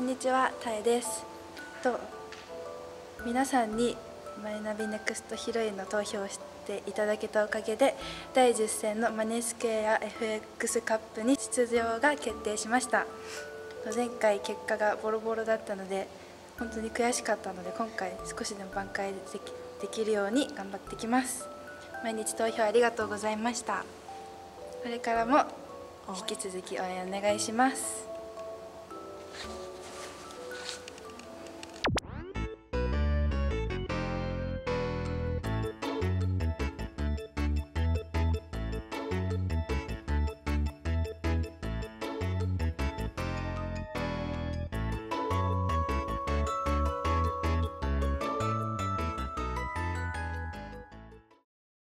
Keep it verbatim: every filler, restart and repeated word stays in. こんにちは、たえです。と皆さんにマイナビネクストヒロインの投票をしていただけたおかげでだいじゅっ戦のマネースクエア エフエックス カップに出場が決定しました。前回結果がボロボロだったので本当に悔しかったので、今回少しでも挽回でき、できるように頑張ってきます。毎日投票ありがとうございました。これからも引き続き応援お願いします。